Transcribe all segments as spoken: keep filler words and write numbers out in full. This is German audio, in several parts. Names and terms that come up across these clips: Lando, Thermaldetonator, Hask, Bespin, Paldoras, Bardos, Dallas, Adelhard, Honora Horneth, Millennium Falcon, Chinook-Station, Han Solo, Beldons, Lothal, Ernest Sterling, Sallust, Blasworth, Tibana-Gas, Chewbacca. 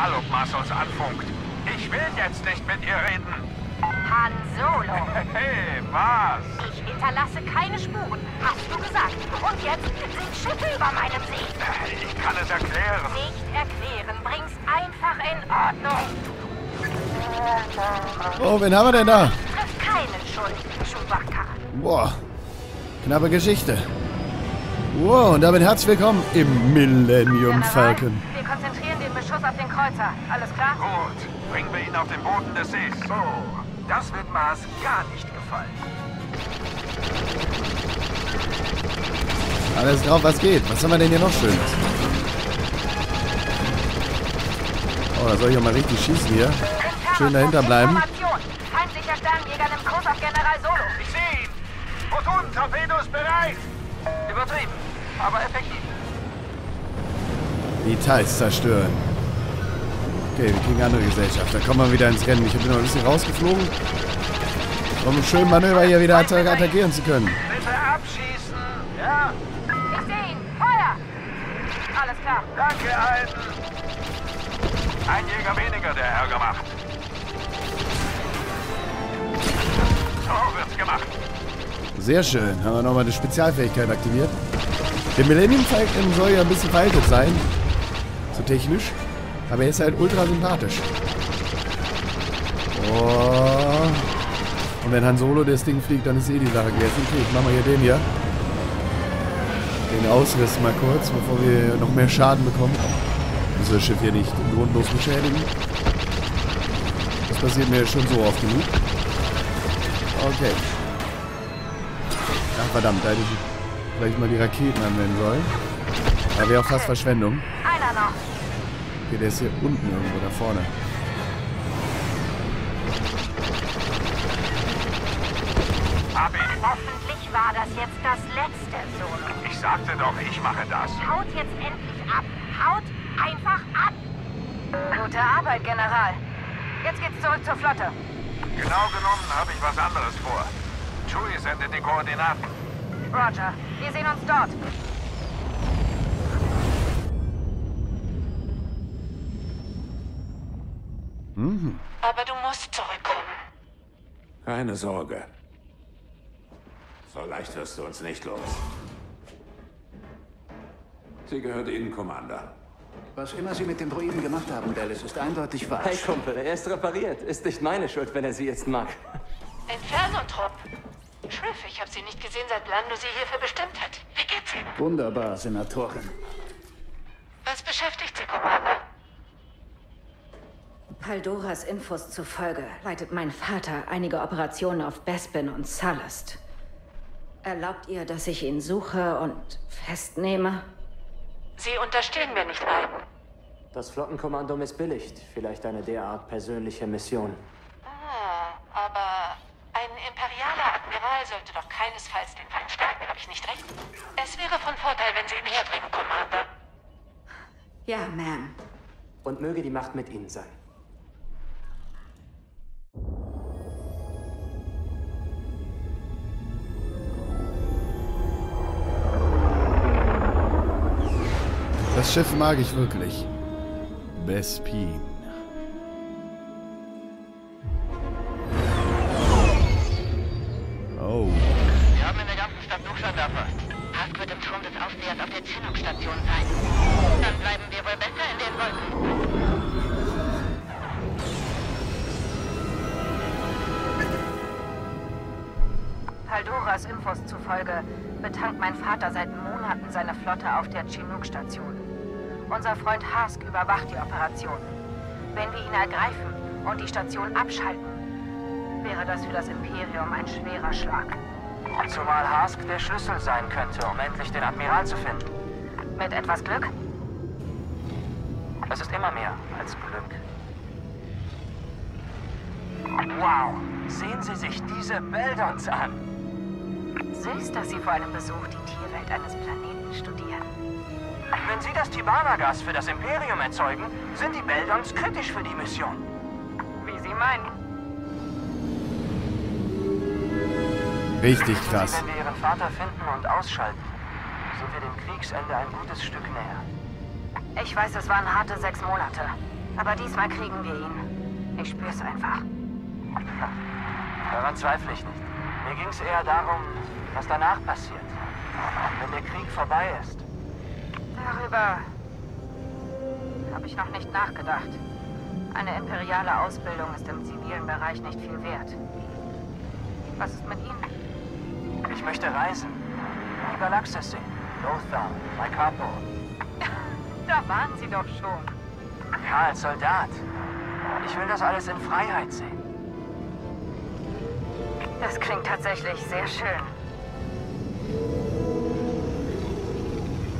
egal, ob Mars uns anfunkt. Ich will jetzt nicht mit ihr reden. Han Solo. Hey, Mars. Ich hinterlasse keine Spuren, hast du gesagt. Und jetzt sind Schiffe über meinem See. Ich kann es erklären. Nicht erklären, bring's einfach in Ordnung. Oh, wen haben wir denn da? Trifft keinen Schuldigen, Chewbacca. Boah, knappe Geschichte. Wow, und damit herzlich willkommen im Millennium Falcon. Wir konzentrieren den Beschuss auf den Kreuzer. Alles klar? Gut, bringen wir ihn auf den Boden des Sees. So, das wird Mars gar nicht gefallen. Alles drauf, was geht? Was haben wir denn hier noch Schönes? Oh, da soll ich auch mal richtig schießen hier. Schön dahinter bleiben. Feindlicher Sternjäger nimmt Kurs auf General Solo. Ich sehe ihn. Proton-Torpedos bereit. Übertrieben, aber effektiv. Details zerstören. Okay, wir kriegen andere Gesellschaft. Da kommen wir wieder ins Rennen. Ich bin noch ein bisschen rausgeflogen. Um schön Manöver hier wieder atta attackieren zu können. Bitte abschießen. Ja. Ich sehe ihn. Feuer. Alles klar. Danke, Alten. Ein Jäger weniger, der Ärger macht. So wird's gemacht. Sehr schön. Haben wir nochmal eine Spezialfähigkeit aktiviert. Der Millennium Falcon soll ja ein bisschen veraltet sein. So technisch. Aber er ist halt ultra sympathisch. Oh. Und wenn Han Solo das Ding fliegt, dann ist eh die Sache gegessen. Okay, ich mach mal hier den hier. Den Ausriss mal kurz, bevor wir noch mehr Schaden bekommen. Müssen wir das Schiff hier nicht grundlos beschädigen. Das passiert mir schon so oft genug. Okay. Ach verdammt, da hätte ich vielleicht mal die Raketen anwenden sollen. Da wäre auch fast Verschwendung. Einer noch. Okay, der ist hier unten irgendwo, da vorne. Hoffentlich war das jetzt das letzte, Solo. Ich sagte doch, ich mache das. Haut jetzt endlich ab. Haut einfach ab. Gute Arbeit, General. Jetzt geht's zurück zur Flotte. Genau genommen habe ich was anderes vor. Chewie sendet die Koordinaten. Roger, wir sehen uns dort. Mhm. Aber du musst zurückkommen. Keine Sorge. So leicht wirst du uns nicht los. Sie gehört Ihnen, Commander. Was immer Sie mit dem Droiden gemacht haben, Dallas, ist eindeutig falsch. Hey Kumpel, er ist repariert. Ist nicht meine Schuld, wenn er sie jetzt mag. Inferno-Trupp. Schriff, ich habe sie nicht gesehen, seit Lando sie hierfür bestimmt hat. Wie geht's Ihnen? Wunderbar, Senatorin. Was beschäftigt Sie, Commander? Paldoras Infos zufolge leitet mein Vater einige Operationen auf Bespin und Sallust. Erlaubt ihr, dass ich ihn suche und festnehme? Sie unterstehen mir nicht ein. Das Flottenkommando missbilligt vielleicht eine derart persönliche Mission. Ah, aber... Ein imperialer Admiral sollte doch keinesfalls den Feind stärken, habe ich nicht recht? Es wäre von Vorteil, wenn Sie ihn herbringen, Commander. Ja, Ma'am. Und möge die Macht mit Ihnen sein. Das Schiff mag ich wirklich. Bespin. Oh. Wir haben in der ganzen Stadt Luxandafer. Hask wird im Turm des Aufsehers auf der Chinook-Station sein. Dann bleiben wir wohl besser in den Wolken. Paldoras Infos zufolge betankt mein Vater seit Monaten seine Flotte auf der Chinook-Station. Unser Freund Hask überwacht die Operation. Wenn wir ihn ergreifen und die Station abschalten, wäre das für das Imperium ein schwerer Schlag. Zumal Hask der Schlüssel sein könnte, um endlich den Admiral zu finden. Mit etwas Glück? Es ist immer mehr als Glück. Wow! Sehen Sie sich diese Beldons an! Süß, dass Sie vor einem Besuch die Tierwelt eines Planeten studieren. Wenn Sie das Tibana-Gas für das Imperium erzeugen, sind die Beldons kritisch für die Mission. Wie Sie meinen. Richtig krass. Wenn wir ihren Vater finden und ausschalten, sind wir dem Kriegsende ein gutes Stück näher. Ich weiß, es waren harte sechs Monate. Aber diesmal kriegen wir ihn. Ich spür's einfach. Daran zweifle ich nicht. Mir ging's eher darum, was danach passiert. Wenn der Krieg vorbei ist. Darüber habe ich noch nicht nachgedacht. Eine imperiale Ausbildung ist im zivilen Bereich nicht viel wert. Was ist mit Ihnen? Ich möchte reisen. Die Galaxis sehen. Lothal, Maikapo. Da waren Sie doch schon. Ja, als Soldat. Ich will das alles in Freiheit sehen. Das klingt tatsächlich sehr schön.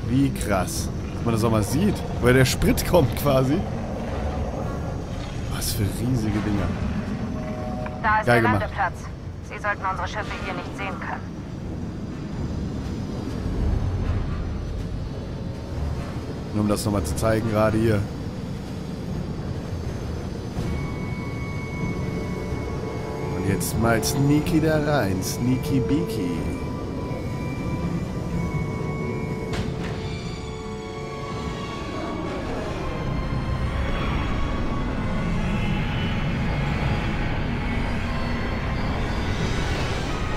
Wie krass. Dass man das auch mal sieht. Weil der Sprit kommt quasi. Was für riesige Dinger. Da ist der Landeplatz. Sie sollten unsere Schiffe hier nicht sehen können. Nur um das nochmal zu zeigen, gerade hier. Und jetzt mal sneaky da rein. Sneaky Beaky.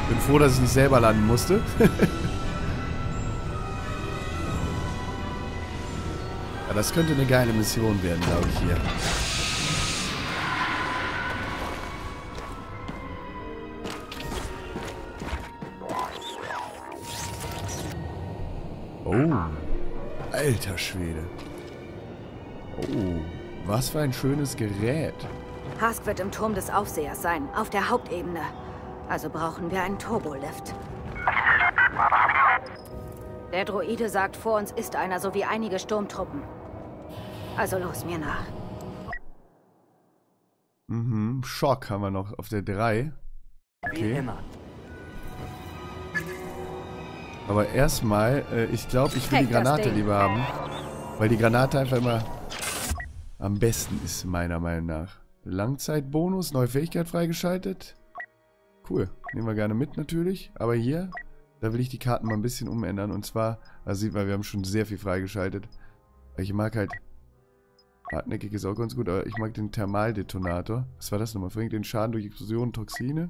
Bin froh, dass ich nicht selber landen musste. Das könnte eine geile Mission werden, glaube ich, hier. Oh. Alter Schwede. Oh. Was für ein schönes Gerät. Hask wird im Turm des Aufsehers sein, auf der Hauptebene. Also brauchen wir einen Turbolift. Der Droide sagt, vor uns ist einer sowie einige Sturmtruppen. Also los, mir nach. Mhm, Schock haben wir noch auf der drei. Okay. Wie immer. Aber erstmal, äh, ich glaube, ich will die Granate lieber haben. Weil die Granate einfach immer am besten ist, meiner Meinung nach. Langzeitbonus, neue Fähigkeit freigeschaltet. Cool, nehmen wir gerne mit natürlich. Aber hier, da will ich die Karten mal ein bisschen umändern. Und zwar, da sieht man, wir haben schon sehr viel freigeschaltet. Ich mag halt... Hartnäckig ist auch ganz gut, aber ich mag den Thermaldetonator. Was war das nochmal? Verringert den Schaden durch Explosionen und Toxine.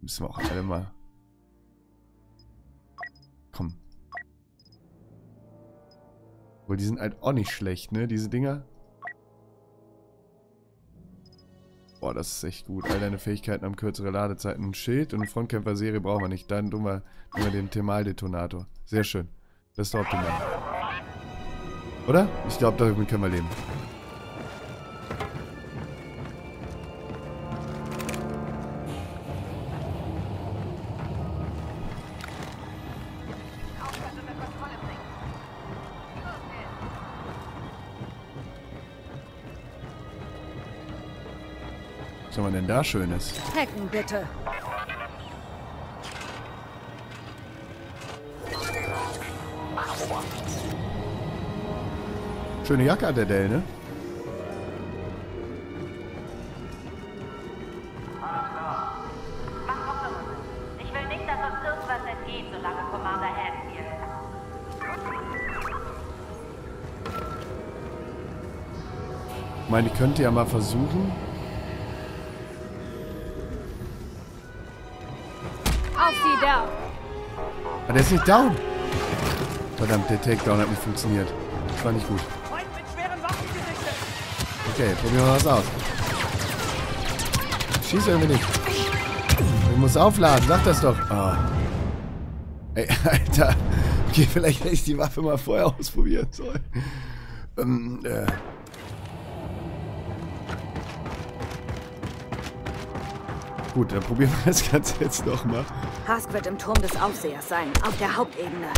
Müssen wir auch alle mal. Komm. Obwohl, die sind halt auch nicht schlecht, ne? Diese Dinger. Boah, das ist echt gut. All deine Fähigkeiten haben kürzere Ladezeiten. Ein Schild und eine Frontkämpfer-Serie brauchen wir nicht. Dann tun wir, tun wir den Thermaldetonator. Sehr schön. Das ist doch optimal. Oder? Ich glaube, damit können wir leben. Was haben wir denn da Schönes? Hacken bitte. Schöne Jacke hat der Dell, ne? Ich will nicht, dass uns irgendwas entgeht, solange Commander Hask hier ist. Ich meine, ich könnte ja mal versuchen. Auf sie down! Ah, der ist nicht down! Verdammt, der Takedown hat nicht funktioniert. Das war nicht gut. Okay, probieren wir was aus. Schieß irgendwie nicht. Ich muss aufladen, sag das doch. Oh. Ey, Alter. Okay, vielleicht hätte ich die Waffe mal vorher ausprobieren sollen. Ähm, äh. Gut, dann probieren wir das Ganze jetzt nochmal. Hask wird im Turm des Aufsehers sein, auf der Hauptebene.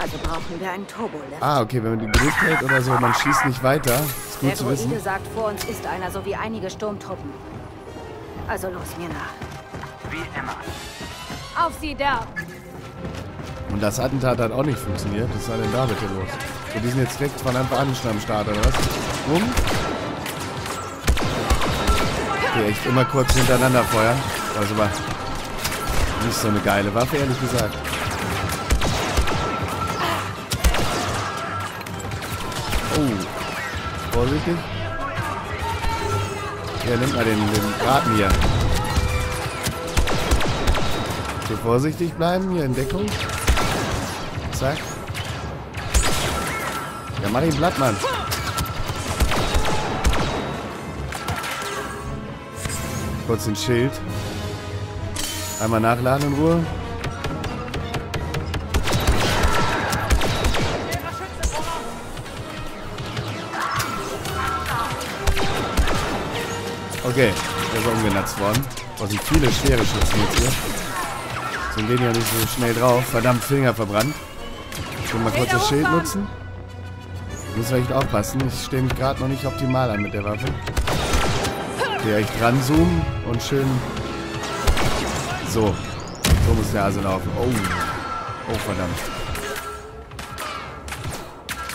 Also brauchen wir einen Turbolift. Ah, okay, wenn man die gedrückt hält oder so, man schießt nicht weiter. Ist gut zu wissen. Der Droide sagt, vor uns ist einer, sowie einige Sturmtruppen. Also los, mir nach. Wie immer. Auf sie da! Und das Attentat hat auch nicht funktioniert. Was war denn da bitte los? So, die sind jetzt direkt von Anfang an schon am Start, oder was? Um. Okay, echt immer kurz hintereinander feuern. Also mal. Nicht so eine geile Waffe, ehrlich gesagt. Oh. Vorsichtig. Ja, nimmt mal den, den Braten hier. Okay, vorsichtig bleiben. Hier in Deckung. Zack. Ja, mach ihn platt, Mann. Kurz den Schild. Einmal nachladen in Ruhe. Okay, der ist umgenutzt worden. Boah, sind viele schwere Schutzmittel hier. Sind denen ja nicht so schnell drauf. Verdammt, Finger verbrannt. Ich will mal kurz das Schild nutzen. Muss vielleicht aufpassen. Ich stehe mich gerade noch nicht optimal an mit der Waffe. Okay, ich dran zoomen und schön. So. So muss der Hase laufen. Oh. Oh, verdammt.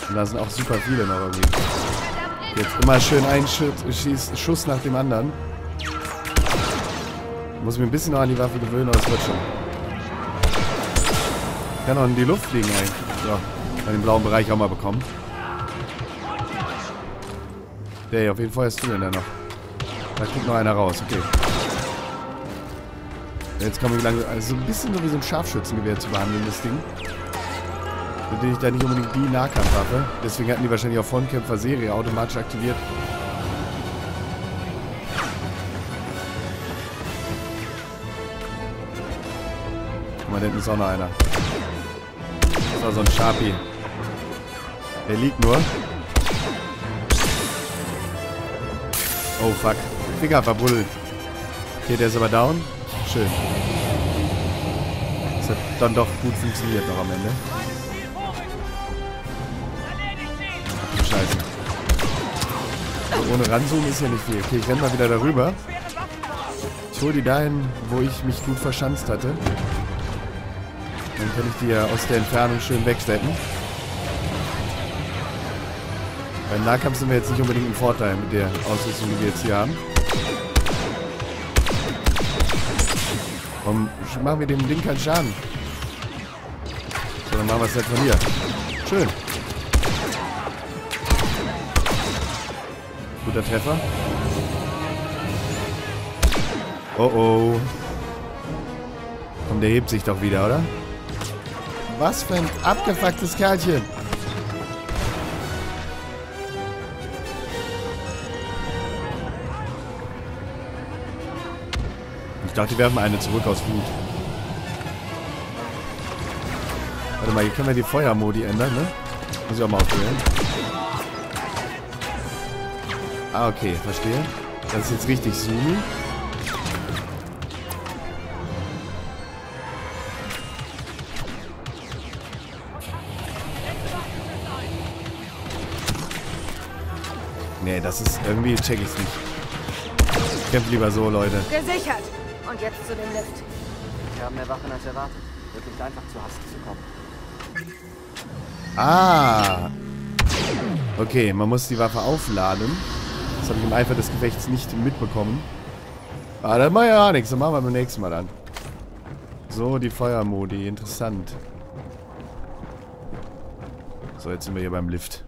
Und da sind auch super viele noch irgendwie. Jetzt immer schön ein Schuss, Schuss nach dem anderen. Muss mir ein bisschen noch an die Waffe gewöhnen, aber es wird schon. Ich kann auch in die Luft fliegen eigentlich. So, bei dem blauen Bereich auch mal bekommen. Der hier, auf jeden Fall hast du den da noch. Da kommt noch einer raus, okay. Jetzt komme ich langsam. Also ein bisschen so wie so ein Scharfschützengewehr zu behandeln, das Ding. Mit dem ich da nicht unbedingt die Nahkampfwaffe. Deswegen hatten die wahrscheinlich auch Frontkämpfer-Serie automatisch aktiviert. Guck mal, da hinten ist auch noch einer. Das war so ein Sharpie. Der liegt nur. Oh fuck. Finger verbuddelt. Okay, der ist aber down. Schön. Das hat dann doch gut funktioniert noch am Ende. Scheiße. So, ohne ranzoomen ist ja nicht viel. Okay, ich renn mal wieder darüber. Ich hole die dahin, wo ich mich gut verschanzt hatte. Dann kann ich die ja aus der Entfernung schön wegstecken. Beim Nahkampf sind wir jetzt nicht unbedingt einen Vorteil mit der Ausrüstung, die wir jetzt hier haben. Warum machen wir dem Ding keinen Schaden? So, dann machen wir es halt von hier. Schön. Guter Treffer. Oh oh. Komm, der hebt sich doch wieder, oder? Was für ein abgefucktes Kerlchen. Ich dachte, die werfen eine zurück aus Wut. Warte mal, hier können wir die Feuermodi ändern, ne? Muss ich auch mal ausprobieren. Ah, okay, verstehe. Das ist jetzt richtig zoomen. Nee, das ist irgendwie, check ich's nicht. Ich kämpfe lieber so, Leute. Gesichert! Und jetzt zu dem Lift. Wir haben mehr Waffen als erwartet. Wirklich einfach zu Hask zu kommen. Ah! Okay, man muss die Waffe aufladen. Das habe ich im Eifer des Gefechts nicht mitbekommen. Ah, dann machen wir ja nichts. Dann machen wir beim nächsten Mal an. So, die Feuermodi. Interessant. So, jetzt sind wir hier beim Lift.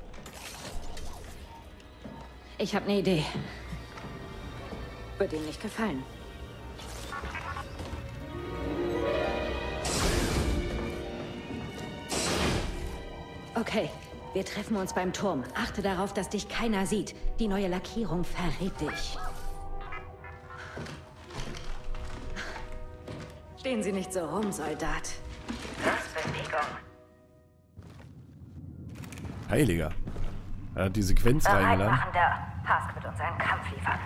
Ich habe eine Idee. Wird ihm nicht gefallen. Okay, wir treffen uns beim Turm. Achte darauf, dass dich keiner sieht. Die neue Lackierung verrät dich. Stehen Sie nicht so rum, Soldat. Heiliger. Er hat die Sequenz reingeladen. Hask wird uns einen Kampf liefern.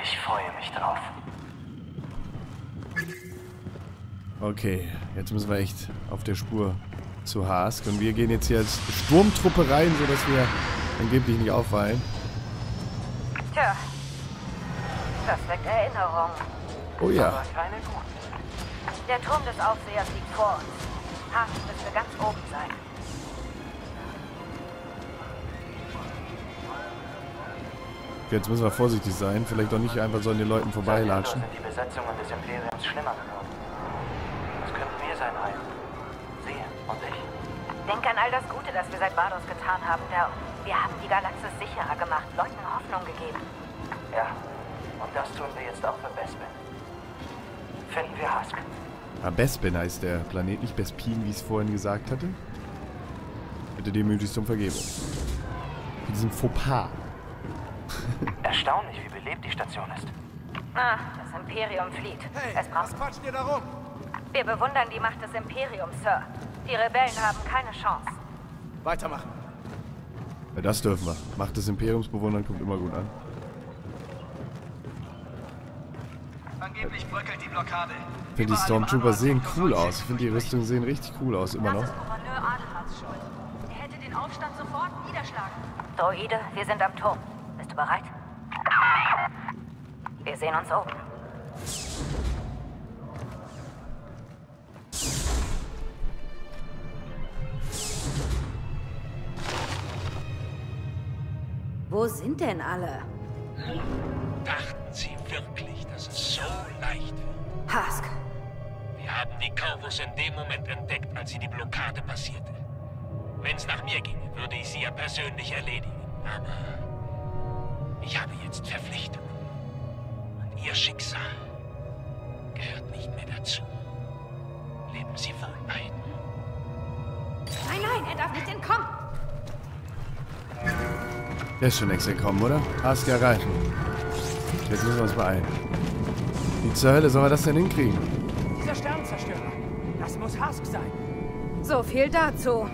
Ich freue mich drauf. Okay, jetzt müssen wir echt auf der Spur zu Hask. Und wir gehen jetzt hier als Sturmtruppe rein, sodass wir angeblich nicht auffallen. Tja, das weckt Erinnerung. Oh ja. Aber keine guten. Der Turm des Aufsehers liegt vor uns. Hask müsste ganz oben sein. Okay, jetzt müssen wir vorsichtig sein. Vielleicht auch nicht einfach so an den Leuten vorbeilatschen. Sind die Besetzungen des Imperiums schlimmer geworden. Das könnten wir sein, Heil. Und ich. Denk an all das Gute, das wir seit Bardos getan haben, Dell. Wir haben die Galaxis sicherer gemacht, Leuten Hoffnung gegeben. Ja, und das tun wir jetzt auch für Bespin. Finden wir Hask. Ah, Bespin heißt der Planet, nicht Bespin, wie ich es vorhin gesagt hatte. Bitte demütigst um Vergebung. Für diesen Fauxpas. Erstaunlich, wie belebt die Station ist. Ah, das Imperium flieht. Hey, es braucht... was quatscht ihr da rum? Wir bewundern die Macht des Imperiums, Sir. Die Rebellen haben keine Chance. Weitermachen. Ja, das dürfen wir. Macht des Imperiums bewundern kommt immer gut an. Angeblich bröckelt die Blockade. Ich finde die Stormtrooper sehen cool aus. Ich finde die Rüstungen sehen richtig cool aus, immer noch. Das ist Gouverneur Adelhards Schuld. Er hätte den Aufstand sofort niederschlagen. Droide, wir sind am Turm. Bist du bereit? Wir sehen uns oben. Wo sind denn alle? Dachten Sie wirklich, dass es so leicht wird? Hask! Wir haben die Corvus in dem Moment entdeckt, als sie die Blockade passierte. Wenn es nach mir ginge, würde ich sie ja persönlich erledigen. Aber ich habe jetzt Verpflichtungen. Und Ihr Schicksal gehört nicht mehr dazu. Leben Sie wohl, beiden. Nein, nein, er darf nicht entkommen! Der ist schon extra gekommen, oder? Hask erreichen. Jetzt müssen wir uns beeilen. Wie zur Hölle sollen wir das denn hinkriegen? Dieser Sternzerstörer. Das muss Hask sein. So viel dazu.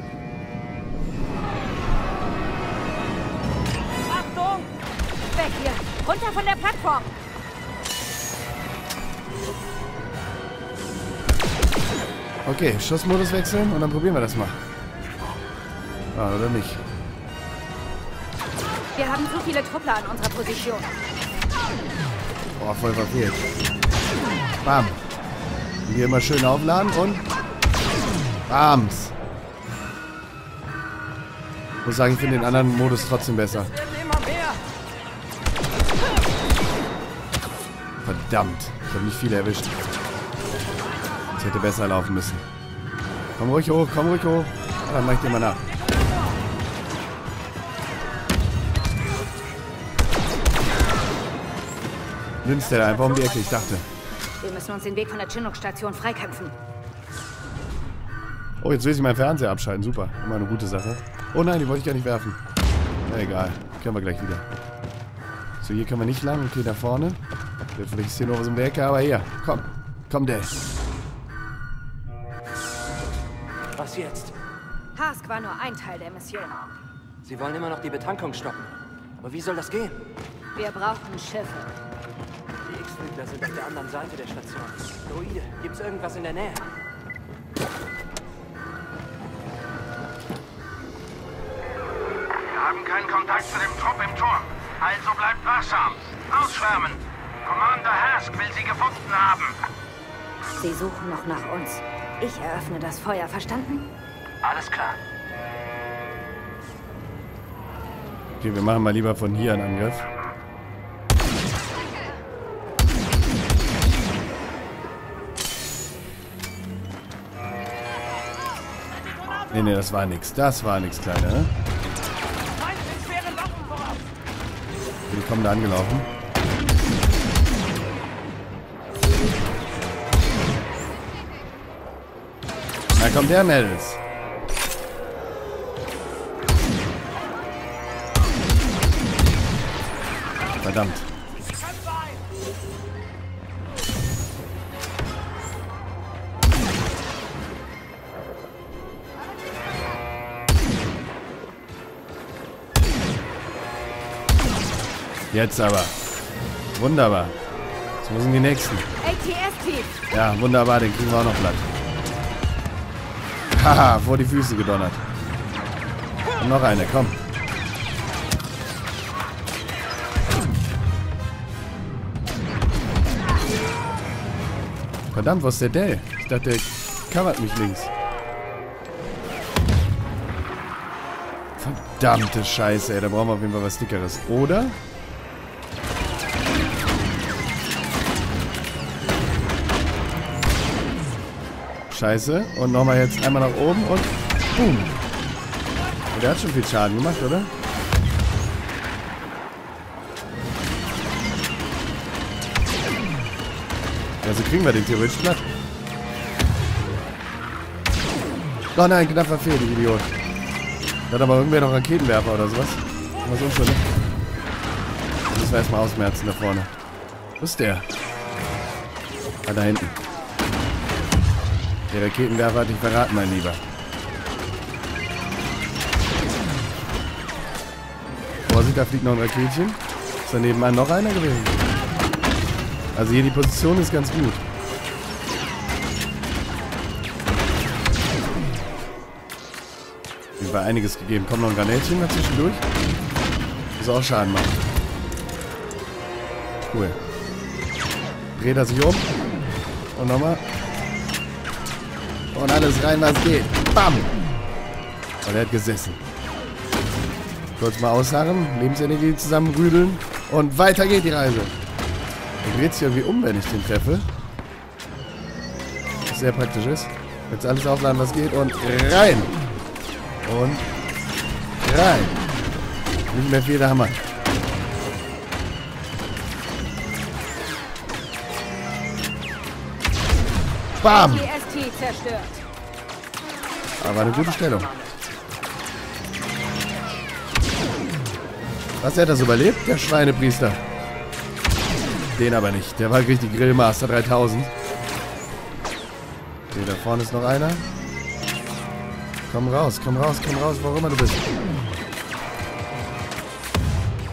Achtung! Weg hier! Runter von der Plattform! Okay, Schussmodus wechseln und dann probieren wir das mal. Ah, oder nicht? Wir haben so viele Truppler an unserer Position. Boah, voll verfehlt. Bam. Hier immer schön aufladen und... Bams. Ich muss sagen, ich finde den anderen Modus trotzdem besser. Verdammt. Ich habe nicht viele erwischt. Das hätte besser laufen müssen. Komm ruhig hoch, komm ruhig hoch. Ja, dann mach ich dir mal nach. Nimmst du da einfach um die Ecke, ich dachte. Wir müssen uns den Weg von der Chinook-Station freikämpfen. Oh, jetzt will ich meinen Fernseher abschalten. Super, immer eine gute Sache. Oh nein, die wollte ich ja nicht werfen. Na egal, können wir gleich wieder. So, hier können wir nicht lang. Okay, da vorne. Vielleicht ist hier noch was um die Ecke, aber hier. Komm, komm, Dell. Was jetzt? Hask war nur ein Teil der Mission. Sie wollen immer noch die Betankung stoppen. Aber wie soll das gehen? Wir brauchen Schiffe. Da sind auf der anderen Seite der Station. Droide, gibt's irgendwas in der Nähe? Wir haben keinen Kontakt zu dem Trupp im Turm. Also bleibt wachsam. Ausschwärmen. Commander Hask will sie gefunden haben. Sie suchen noch nach uns. Ich eröffne das Feuer, verstanden? Alles klar. Okay, wir machen mal lieber von hier einen Angriff. Nee, nee, das war nix. Das war nix, Kleiner, ne? Die kommen da angelaufen. Da kommt der Mädels. Verdammt. Jetzt aber. Wunderbar. Jetzt müssen die nächsten. Ja, wunderbar, den kriegen wir auch noch platt. Haha, vor die Füße gedonnert. Und noch eine, komm. Verdammt, wo ist der Dell? Ich dachte, der covert mich links. Verdammte Scheiße, ey. Da brauchen wir auf jeden Fall was Dickeres. Oder? Scheiße. Und nochmal jetzt einmal nach oben und boom. Der hat schon viel Schaden gemacht, oder? Also kriegen wir den theoretisch platt. Oh nein, knapp verfehlt, die Idiot. Da hat aber irgendwer noch Raketenwerfer oder sowas. Was uns so, ne? Das müssen wir erstmal ausmerzen da vorne. Wo ist der? Ah, da hinten. Der Raketenwerfer hat dich verraten, mein Lieber. Vorsicht, da fliegt noch ein Raketchen. Ist da nebenan noch einer gewesen? Also hier die Position ist ganz gut. Mir war einiges gegeben. Kommt noch ein Granatchen dazwischen durch. Das auch Schaden macht. Cool. Dreht er sich um. Und nochmal. Und alles rein, was geht. Bam! Und er hat gesessen. Kurz mal ausharren, Lebensenergie zusammenrüdeln. Und weiter geht die Reise. Der dreht sich irgendwie um, wenn ich den treffe. Was sehr praktisch ist. Jetzt alles aufladen, was geht. Und rein! Und rein! Nicht mehr viel, da haben wir. Bam! Aber eine gute Stellung. Was, der hat das überlebt? Der Schweinepriester. Den aber nicht. Der war richtig Grillmaster dreitausend. Okay, da vorne ist noch einer. Komm raus, komm raus, komm raus, wo auch immer du bist.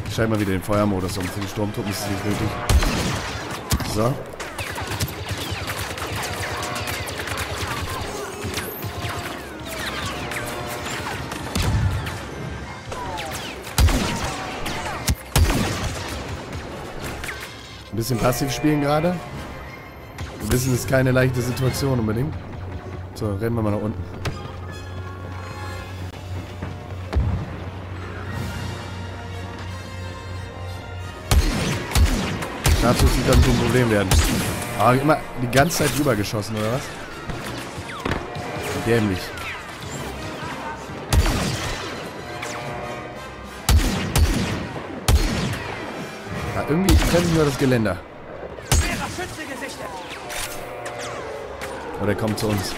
Ich schalte mal wieder den Feuermodus um. Für die Sturmtruppen ist es nicht nötig. So. Ein bisschen passiv spielen gerade. Wir wissen, es ist keine leichte Situation unbedingt. So, rennen wir mal nach unten. Dazu sieht dann so ein Problem werden. Aber immer die ganze Zeit drüber geschossen, oder was? Dämlich. Irgendwie treffen wir das Geländer. Oder kommt zu uns.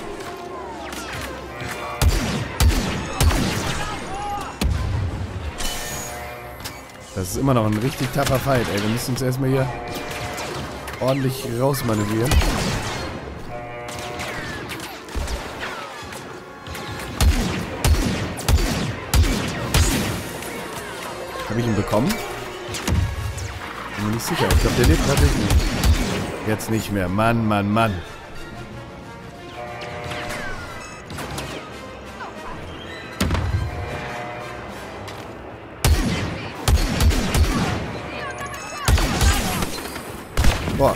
Das ist immer noch ein richtig tapfer Fight, ey. Wir müssen uns erstmal hier ordentlich rausmanövrieren. Habe ich ihn bekommen? Ich bin nicht sicher. Ich glaube, der lebt natürlich nicht. Jetzt nicht mehr. Mann, Mann, Mann. Boah.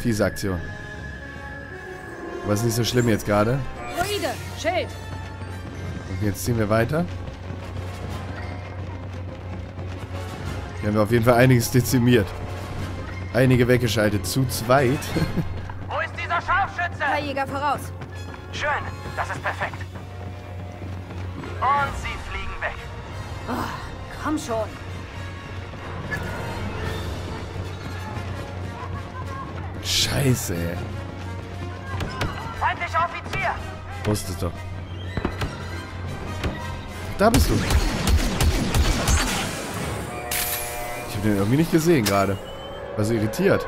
Fiese Aktion. Aber ist nicht so schlimm jetzt gerade. Okay, jetzt ziehen wir weiter. Haben wir auf jeden Fall einiges dezimiert. Einige weggeschaltet. Zu zweit. Wo ist dieser Scharfschütze? Herr Jäger, voraus. Schön, das ist perfekt. Und sie fliegen weg. Oh, komm schon. Scheiße, ey. Feindlicher Offizier! Wusste es doch. Da bist du. Ich hab den irgendwie nicht gesehen gerade. Also irritiert.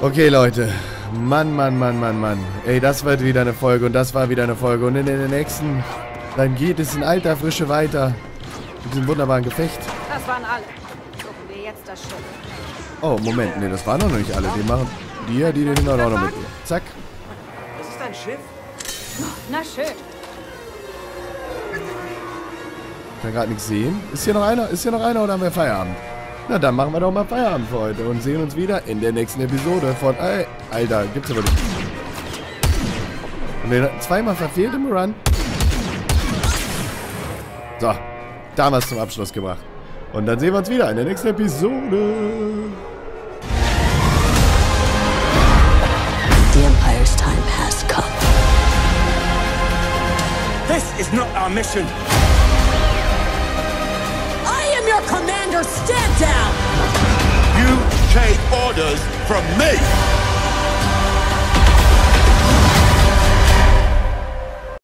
Okay, Leute. Mann, Mann, Mann, Mann, Mann. Ey, das wird wieder eine Folge und das war wieder eine Folge. Und in der nächsten, dann geht es in alter Frische weiter. Mit diesem wunderbaren Gefecht. Das waren alle. Suchen wir jetzt das Schiff. Oh, Moment. Ne, das waren noch nicht alle. Die machen. Die, die, die, die noch noch mit. Zack. Das ist ein Schiff. Na schön. Ich kann gerade nichts sehen. Ist hier noch einer? Ist hier noch einer oder haben wir Feierabend? Na, dann machen wir doch mal Feierabend für heute und sehen uns wieder in der nächsten Episode von... Ey, Alter, gibt's aber nicht. Und den hat zweimal verfehlt im Run. So, damals zum Abschluss gebracht. Und dann sehen wir uns wieder in der nächsten Episode. The Empire's time has come. This is not our mission. I am your commander. Stand down. You take orders from me.